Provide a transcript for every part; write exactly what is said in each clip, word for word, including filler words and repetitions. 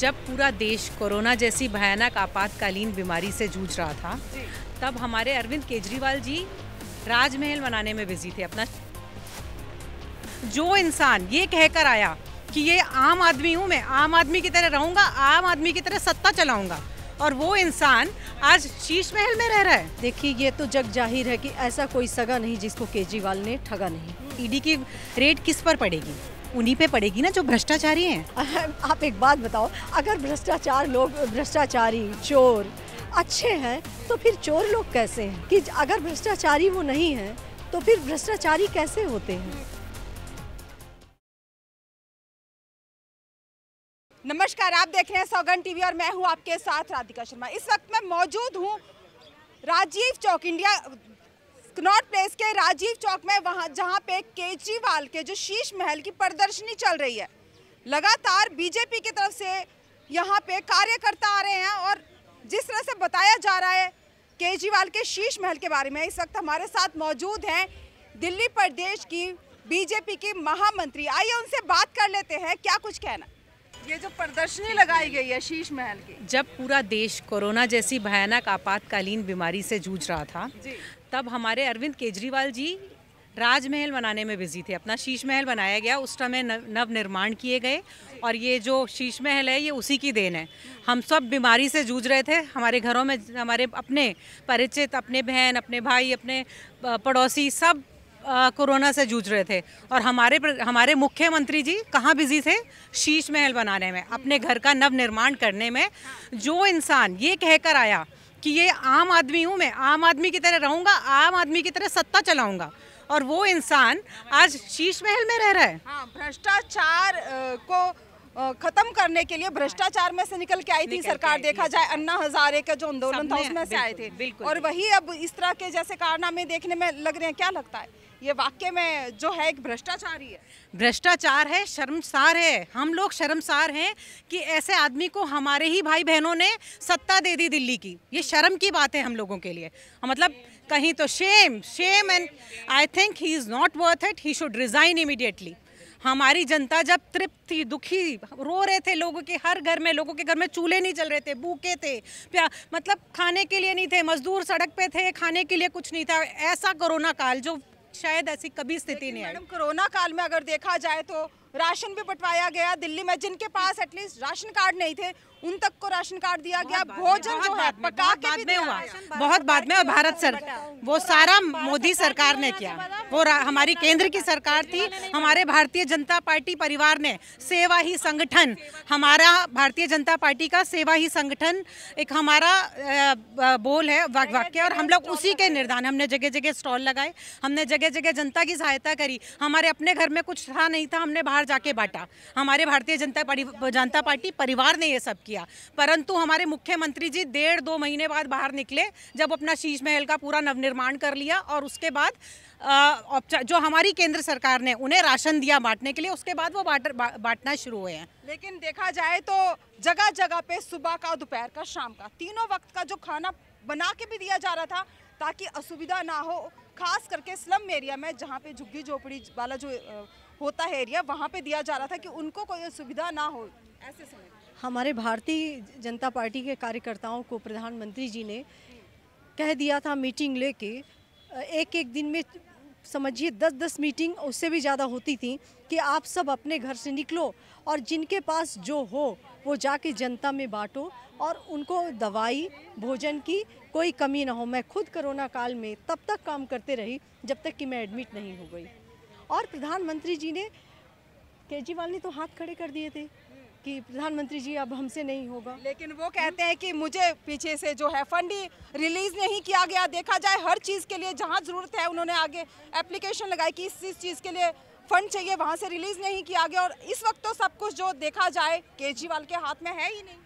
जब पूरा देश कोरोना जैसी भयानक आपातकालीन बीमारी से जूझ रहा था, तब हमारे अरविंद केजरीवाल जी राजमहल बनाने में बिजी थे अपना। जो इंसान ये कहकर आया कि ये आम आदमी हूँ, मैं आम आदमी की तरह रहूँगा, आम आदमी की तरह सत्ता चलाऊँगा, और वो इंसान आज शीश महल में रह रहा है। देखिए, ये तो जग जाहिर है कि ऐसा कोई सगा नहीं जिसको केजरीवाल ने ठगा नहीं। ईडी की रेड किस पर पड़ेगी? उन्हीं पे पड़ेगी ना जो भ्रष्टाचारी हैं। आप एक बात बताओ, अगर भ्रष्टाचार लोग, भ्रष्टाचारी चोर अच्छे हैं तो फिर चोर लोग कैसे हैं? कि अगर भ्रष्टाचारी वो नहीं है तो फिर भ्रष्टाचारी कैसे होते हैं? नमस्कार, आप देख रहे हैं सौगंध टीवी और मैं हूं आपके साथ राधिका शर्मा। इस वक्त मैं मौजूद हूं राजीव चौक, इंडिया कनॉट प्लेस के राजीव चौक में, वहां जहां पे केजरीवाल के जो शीश महल की प्रदर्शनी चल रही है। लगातार बीजेपी की तरफ से यहां पे कार्यकर्ता आ रहे हैं और जिस तरह से बताया जा रहा है केजरीवाल के शीश महल के बारे में। इस वक्त हमारे साथ मौजूद हैं दिल्ली प्रदेश की बीजेपी की महामंत्री, आइए उनसे बात कर लेते हैं। क्या कुछ कहना, ये जो प्रदर्शनी लगाई गई है शीश महल की। जब पूरा देश कोरोना जैसी भयानक आपातकालीन बीमारी से जूझ रहा था, तब हमारे अरविंद केजरीवाल जी राजमहल बनाने में बिजी थे अपना। शीश महल बनाया गया, उस समय नव निर्माण किए गए, और ये जो शीश महल है ये उसी की देन है। हम सब बीमारी से जूझ रहे थे, हमारे घरों में हमारे अपने परिचित, अपने बहन, अपने भाई, अपने पड़ोसी सब कोरोना से जूझ रहे थे, और हमारे हमारे मुख्यमंत्री जी कहाँ बिजी थे? शीश महल बनाने में, अपने घर का नव निर्माण करने में। जो इंसान ये कहकर आया कि ये आम आदमी हूँ, मैं आम आदमी की तरह रहूँगा, आम आदमी की तरह सत्ता चलाऊँगा, और वो इंसान आज शीश महल में रह रहा है। हाँ, भ्रष्टाचार को खत्म करने के लिए, भ्रष्टाचार में से निकल के आई थी सरकार। देखा जाए अन्ना हजारे का जो आंदोलन था उसमें से आए थे, और वही अब इस तरह के जैसे कारनामे देखने में लग रहे हैं। क्या लगता है, ये वाक्य में जो है एक भ्रष्टाचारी है? भ्रष्टाचार है, शर्मसार है। हम लोग शर्मसार हैं कि ऐसे आदमी को हमारे ही भाई बहनों ने सत्ता दे दी दिल्ली की। ये शर्म की बात है हम लोगों के लिए, मतलब कहीं तो shame shame and I think he is not worth it, he should resign immediately. हमारी जनता जब तृप्त थी, दुखी, रो रहे थे, लोगों के हर घर में, लोगों के घर में चूल्हे नहीं चल रहे थे, भूखे थे, प्या मतलब खाने के लिए नहीं थे, मजदूर सड़क पे थे, खाने के लिए कुछ नहीं था। ऐसा कोरोना काल जो शायद ऐसी कभी स्थिति नहीं आई। मैडम, कोरोना काल में अगर देखा जाए तो राशन भी बंटवाया गया दिल्ली में, जिनके पास एटलीस्ट राशन कार्ड नहीं थे उन तक को राशन कार्ड दिया गया। भोजन जो है पका के भी दिया हुआ बहुत बाद में, और भारत सरकार वो सारा मोदी सरकार ने किया, वो हमारी केंद्र की सरकार थी। हमारे भारतीय जनता पार्टी परिवार ने सेवा ही संगठन, हमारा भारतीय जनता पार्टी का सेवा ही संगठन एक हमारा बोल है, वाक्य, और हम लोग उसी के निर्धारण। हमने जगह जगह स्टॉल लगाए, हमने जगह जगह जनता की सहायता करी। हमारे अपने घर में कुछ था नहीं था, हमने जाके बांटा। हमारे भारतीय जनता पार्टी जनता पार्टी परिवार ने ये सब किया, परंतु हमारे मुख्यमंत्री जी डेढ़ दो महीने बाद बाहर निकले, जब अपना शीश महल का पूरा नवनिर्माण कर लिया, और उसके बाद आ, जो हमारी केंद्र सरकार ने उन्हें राशन दिया बांटने के लिए, उसके बाद वो बाट, बा, बांटना शुरू हुए हैं। लेकिन देखा जाए तो जगह जगह पे सुबह का, दोपहर का, शाम का, तीनों वक्त का जो खाना बना के भी दिया जा रहा था ताकि असुविधा ना हो, खास करके स्लम एरिया में जहाँ पे झुग्गी झोपड़ी वाला जो होता है एरिया, वहाँ पे दिया जा रहा था कि उनको कोई सुविधा ना हो। ऐसे समय हमारे भारतीय जनता पार्टी के कार्यकर्ताओं को प्रधानमंत्री जी ने कह दिया था मीटिंग लेके, एक एक दिन में समझिए दस दस मीटिंग, उससे भी ज़्यादा होती थी, कि आप सब अपने घर से निकलो और जिनके पास जो हो वो जाके जनता में बांटो, और उनको दवाई, भोजन की कोई कमी ना हो। मैं खुद कोरोना काल में तब तक काम करते रही जब तक कि मैं एडमिट नहीं हो गई, और प्रधानमंत्री जी ने, केजरीवाल ने तो हाथ खड़े कर दिए थे कि प्रधानमंत्री जी अब हमसे नहीं होगा। लेकिन वो कहते हैं कि मुझे पीछे से जो है फंड ही रिलीज नहीं किया गया। देखा जाए हर चीज़ के लिए जहाँ ज़रूरत है, उन्होंने आगे एप्लीकेशन लगाई कि इस चीज़ के लिए फंड चाहिए, वहाँ से रिलीज़ नहीं किया गया, और इस वक्त तो सब कुछ जो देखा जाए केजरीवाल के हाथ में है ही नहीं।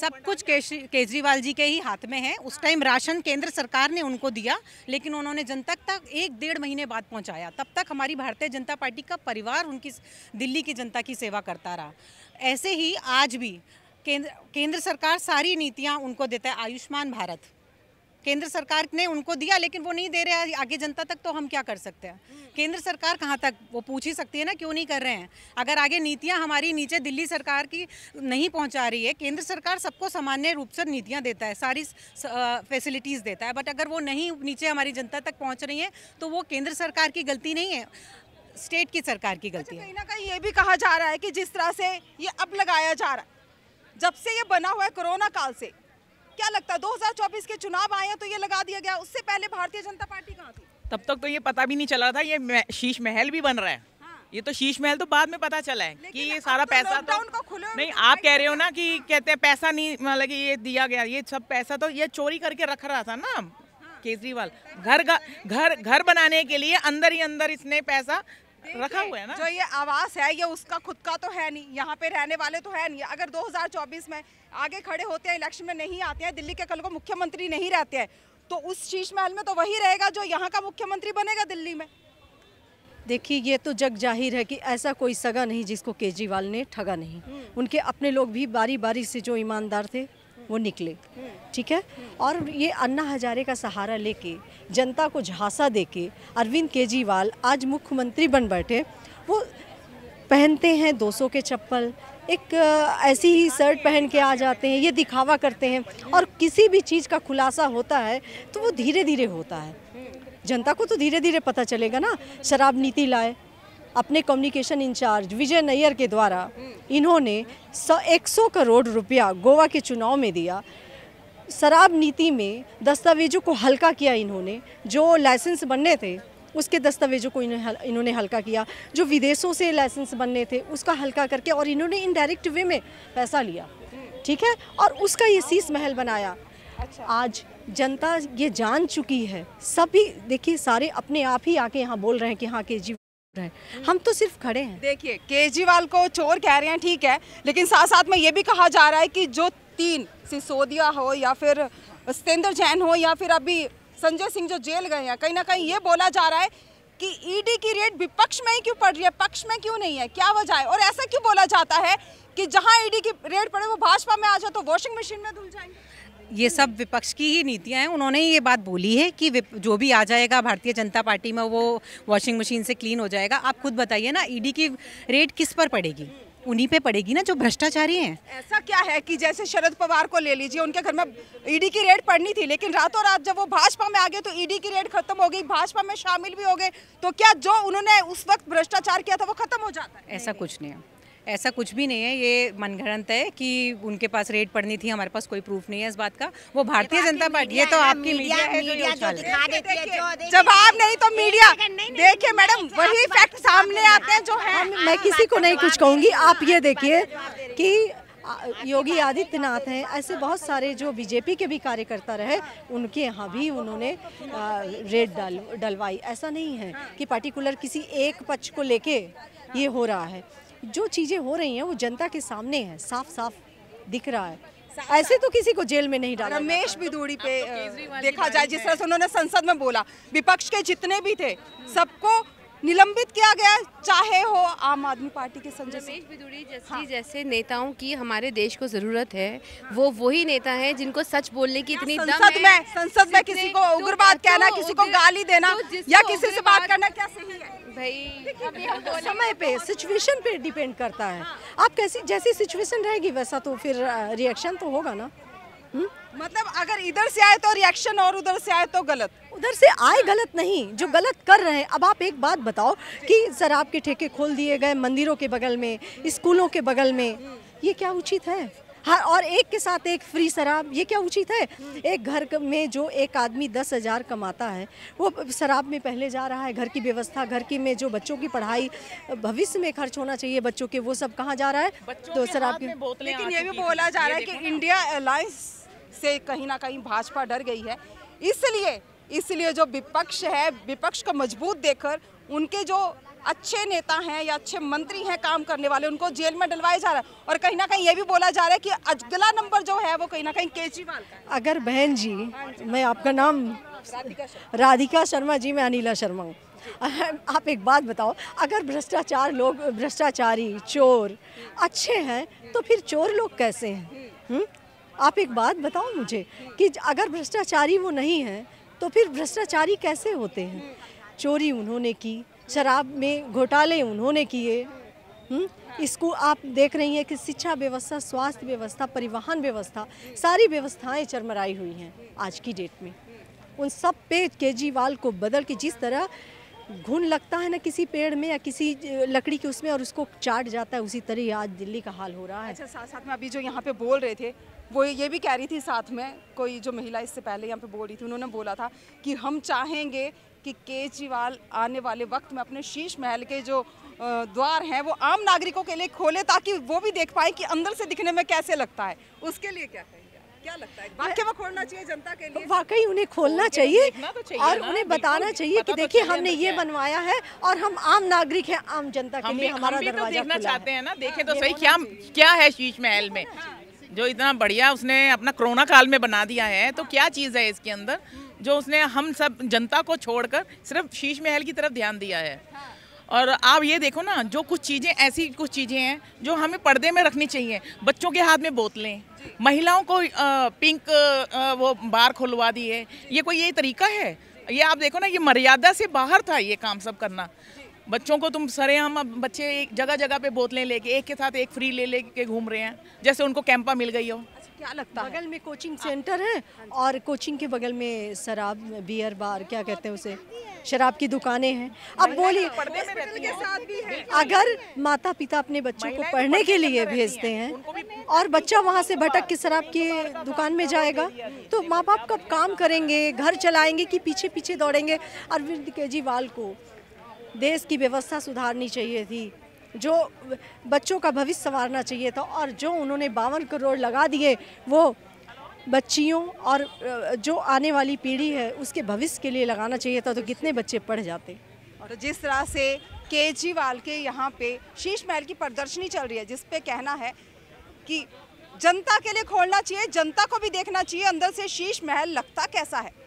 सब कुछ केजरीवाल जी के ही हाथ में है। उस टाइम राशन केंद्र सरकार ने उनको दिया, लेकिन उन्होंने जनता तक एक डेढ़ महीने बाद पहुंचाया। तब तक हमारी भारतीय जनता पार्टी का परिवार उनकी, दिल्ली की जनता की सेवा करता रहा। ऐसे ही आज भी केंद्र केंद्र सरकार सारी नीतियां उनको देता है। आयुष्मान भारत, केंद्र सरकार ने उनको दिया लेकिन वो नहीं दे रहे हैं आगे जनता तक, तो हम क्या कर सकते हैं? केंद्र सरकार कहाँ तक वो पूछ ही सकती है ना, क्यों नहीं कर रहे हैं? अगर आगे नीतियाँ हमारी नीचे दिल्ली सरकार की नहीं पहुँचा रही है, केंद्र सरकार सबको सामान्य रूप से नीतियाँ देता है, सारी फैसिलिटीज़ देता है, बट अगर वो नहीं नीचे हमारी जनता तक पहुँच रही है तो वो केंद्र सरकार की गलती नहीं है, स्टेट की सरकार की गलती है। कहीं ना कहीं ये भी कहा जा रहा है कि जिस तरह से ये अब लगाया जा रहा है, जब से ये बना हुआ है कोरोना काल से, क्या लगता है दो हज़ार चौबीस के चुनाव आए तो ये लगा दिया गया, उससे पहले भारतीय जनता पार्टी कहाँ थी? तब तक तो ये पता भी नहीं चला था, ये शीश महल भी बन रहा है। हाँ। ये तो शीश महल तो बाद में पता चला है कि ये सारा तो पैसा तो, को नहीं आप कह रहे हो ना कि कहते हैं पैसा नहीं, मतलब कि ये दिया गया, ये सब पैसा तो ये चोरी करके रख रहा था ना केजरीवाल, घर घर घर बनाने के लिए अंदर ही अंदर इसने पैसा रखा हुआ है ना। जो ये आवास है ये उसका खुद का तो है नहीं, यहाँ पे रहने वाले तो है नहीं। अगर दो हज़ार चौबीस में आगे खड़े होते हैं, इलेक्शन में नहीं आते हैं, दिल्ली के कल को मुख्यमंत्री नहीं रहते हैं, तो उस शीश महल में तो वही रहेगा जो यहाँ का मुख्यमंत्री बनेगा दिल्ली में। देखिए ये तो जग जाहिर है कि ऐसा कोई सगा नहीं जिसको केजरीवाल ने ठगा नहीं। उनके अपने लोग भी बारी बारी से जो ईमानदार थे वो निकले, ठीक है। और ये अन्ना हजारे का सहारा लेके, जनता को झांसा देके अरविंद केजरीवाल आज मुख्यमंत्री बन बैठे। वो पहनते हैं दो सौ के चप्पल, एक ऐसी ही शर्ट पहन के आ जाते हैं, ये दिखावा करते हैं, और किसी भी चीज़ का खुलासा होता है तो वो धीरे धीरे होता है। जनता को तो धीरे धीरे पता चलेगा ना। शराब नीति लाए अपने कम्युनिकेशन इंचार्ज विजय नायर के द्वारा, इन्होंने एक सौ करोड़ रुपया गोवा के चुनाव में दिया। शराब नीति में दस्तावेजों को हल्का किया इन्होंने, जो लाइसेंस बनने थे उसके दस्तावेजों को इन्होंने हल्का किया, जो विदेशों से लाइसेंस बनने थे उसका हल्का करके, और इन्होंने इनडायरेक्ट वे में पैसा लिया, ठीक है, और उसका ये शीश महल बनाया। आज जनता ये जान चुकी है, सभी देखिए सारे अपने आप ही आके यहाँ बोल रहे हैं कि हाँ केजरीवाल, हम तो सिर्फ खड़े हैं। देखिए केजरीवाल को चोर कह रहे हैं, ठीक है, लेकिन साथ साथ में ये भी कहा जा रहा है कि जो तीन सिसोदिया हो या फिर सत्येंद्र जैन हो या फिर अभी संजय सिंह जो जेल गए हैं, कहीं ना कहीं ये बोला जा रहा है कि ईडी की रेड विपक्ष में ही क्यों पड़ रही है, पक्ष में क्यों नहीं है, क्या वजह है? और ऐसा क्यों बोला जाता है कि जहाँ ईडी की रेड पड़े वो भाजपा में आ जाए तो वॉशिंग मशीन में धुल जाएंगे। ये सब विपक्ष की ही नीतियां हैं। उन्होंने ये बात बोली है कि जो भी आ जाएगा भारतीय जनता पार्टी में वो वॉशिंग मशीन से क्लीन हो जाएगा। आप खुद बताइए ना, ईडी की रेड किस पर पड़ेगी? उन्हीं पे पड़ेगी ना जो भ्रष्टाचारी हैं। ऐसा क्या है कि जैसे शरद पवार को ले लीजिए, उनके घर में ईडी की रेड पड़नी थी, लेकिन रातों रात जब वो भाजपा में आ गए तो ईडी की रेड खत्म हो गई, भाजपा में शामिल भी हो गए, तो क्या जो उन्होंने उस वक्त भ्रष्टाचार किया था वो खत्म हो जाता है? ऐसा कुछ नहीं है, ऐसा कुछ भी नहीं है। ये मनगढ़ंत है कि उनके पास रेड पड़नी थी, हमारे पास कोई प्रूफ नहीं है इस बात का। वो भारतीय जनता पार्टी, ये तो आपकी मीडिया है जो दिखा देती है, जवाब नहीं तो मीडिया। देखिए मैडम, वही फैक्ट सामने आते हैं जो है। मैं किसी को नहीं कुछ कहूँगी। आप ये देखिए कि योगी आदित्यनाथ हैं, ऐसे बहुत सारे जो बीजेपी के भी कार्यकर्ता रहे, उनके यहाँ भी उन्होंने रेड डल डलवाई। ऐसा नहीं है कि पर्टिकुलर किसी एक पक्ष को लेके ये हो रहा है। जो चीज़ें हो रही हैं वो जनता के सामने है, साफ साफ दिख रहा है। ऐसे तो किसी को जेल में नहीं डाला। रमेश बिदूरी पे तो देखा जाए, जिस तरह से उन्होंने संसद में बोला, विपक्ष के जितने भी थे सबको निलंबित किया गया, चाहे हो आम आदमी पार्टी के संजय सिंह बिदूरी जैसे हाँ। जैसे नेताओं की हमारे देश को जरूरत है। वो वही नेता हैं जिनको सच बोलने की इतनी दम है। में संसद में किसी को उग्रवाद कहना, किसी को गाली देना या किसी से बात करना क्या सही है? भाई समय पे, सिचुएशन पे डिपेंड करता है। आप कैसी जैसी सिचुएशन रहेगी वैसा तो फिर रिएक्शन तो होगा ना। हुँ? मतलब अगर इधर से आए तो रिएक्शन और उधर से आए तो गलत। उधर से आए गलत नहीं, जो गलत कर रहे हैं। अब आप एक बात बताओ कि शराब के ठेके खोल दिए गए मंदिरों के बगल में, स्कूलों के बगल में, ये क्या उचित है? हाँ, और एक के साथ एक फ्री शराब, ये क्या उचित है? एक घर में जो एक आदमी दस हज़ार कमाता है वो शराब में पहले जा रहा है। घर की व्यवस्था, घर की में जो बच्चों की पढ़ाई भविष्य में खर्च होना चाहिए बच्चों के, वो सब कहाँ जा रहा है? तो शराब की बोतलें। लेकिन ये भी बोला जा रहा है कि इंडिया अलायंस से कहीं ना कहीं भाजपा डर गई है, इसलिए इसलिए जो विपक्ष है, विपक्ष को मजबूत देखकर उनके जो अच्छे नेता हैं या अच्छे मंत्री हैं काम करने वाले, उनको जेल में डलवाया जा रहा है। और कहीं ना कहीं ये भी बोला जा रहा है कि अगला नंबर जो है वो कहीं ना कहीं केजरीवाल का। अगर बहन जी, मैं आपका नाम राधिका शर्मा जी, मैं अनिला शर्मा हूँ। आप एक बात बताओ, अगर भ्रष्टाचार लोग, भ्रष्टाचारी चोर अच्छे हैं तो फिर चोर लोग कैसे हैं? हुँ? आप एक बात बताओ मुझे कि अगर भ्रष्टाचारी वो नहीं है तो फिर भ्रष्टाचारी कैसे होते हैं? चोरी उन्होंने की, शराब में घोटाले उन्होंने किए। इसको आप देख रही हैं कि शिक्षा व्यवस्था, स्वास्थ्य व्यवस्था, परिवहन व्यवस्था, सारी व्यवस्थाएं चरमराई हुई हैं आज की डेट में। उन सब पे केजरीवाल को बदल के, जिस तरह घुन लगता है ना किसी पेड़ में या किसी लकड़ी के उसमें और उसको चाट जाता है, उसी तरह आज दिल्ली का हाल हो रहा है। अच्छा, साथ साथ में अभी जो यहाँ पे बोल रहे थे वो ये भी कह रही थी, साथ में कोई जो महिला इससे पहले यहाँ पे बोल रही थी, उन्होंने बोला था कि हम चाहेंगे कि केजरीवाल आने वाले वक्त में अपने शीश महल के जो द्वार हैं वो आम नागरिकों के लिए खोले, ताकि वो भी देख पाए कि अंदर से दिखने में कैसे लगता है। उसके लिए क्या कहेंगे, क्या लगता है वाकई में खोलना चाहिए जनता के लिए? वाकई उन्हें खोलना चाहिए और उन्हें बताना चाहिए कि देखिए हमने ये बनवाया है और हम आम नागरिक हैं, आम जनता के लिए हमारा दरवाजा खुला है। चाहते हैं ना, देखें तो सही क्या क्या है शीश महल में, जो इतना बढ़िया उसने अपना कोरोना काल में बना दिया है। तो क्या चीज़ है इसके अंदर जो उसने हम सब जनता को छोड़कर सिर्फ शीश महल की तरफ ध्यान दिया है। और आप ये देखो ना, जो कुछ चीज़ें ऐसी कुछ चीज़ें हैं जो हमें पर्दे में रखनी चाहिए। बच्चों के हाथ में बोतलें, महिलाओं को पिंक वो बार खुलवा दिए, ये कोई ये तरीका है? ये आप देखो ना, ये मर्यादा से बाहर था ये काम सब करना। बच्चों को तुम सरेआम, अब बच्चे एक जगह जगह पे बोतलें लेके एक के साथ एक फ्री ले लेके घूम रहे हैं, जैसे उनको कैंपा मिल गई हो। क्या लगता है, बगल में कोचिंग सेंटर है और कोचिंग के बगल में शराब, बियर बार, क्या कहते हैं उसे, शराब की दुकानें हैं। अब बोलिए, अगर माता पिता अपने बच्चों को पढ़ने के लिए भेजते हैं और बच्चा वहाँ से भटक के शराब की दुकान में जाएगा तो माँ बाप कब काम करेंगे, घर चलाएंगे कि पीछे पीछे दौड़ेंगे? अरविंद केजरीवाल को देश की व्यवस्था सुधारनी चाहिए थी, जो बच्चों का भविष्य संवारना चाहिए था, और जो उन्होंने बावन करोड़ लगा दिए वो बच्चियों और जो आने वाली पीढ़ी है उसके भविष्य के लिए लगाना चाहिए था, तो कितने बच्चे पढ़ जाते। और जिस तरह से केजरीवाल के यहाँ पे शीश महल की प्रदर्शनी चल रही है, जिस पे कहना है कि जनता के लिए खोलना चाहिए, जनता को भी देखना चाहिए अंदर से शीश महल लगता कैसा है।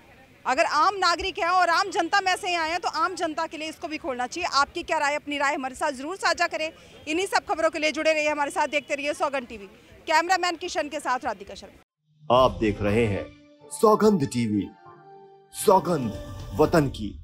अगर आम नागरिक हैं और आम जनता में से आए हैं तो आम जनता के लिए इसको भी खोलना चाहिए। आपकी क्या राय, अपनी राय हमारे साथ ज़रूर साझा करें। इन्हीं सब खबरों के लिए जुड़े रहिए हमारे साथ, देखते रहिए सौगंध टीवी। कैमरामैन किशन के साथ राधिका शर्मा। आप देख रहे हैं सौगंध टीवी। सौगंध, वतन की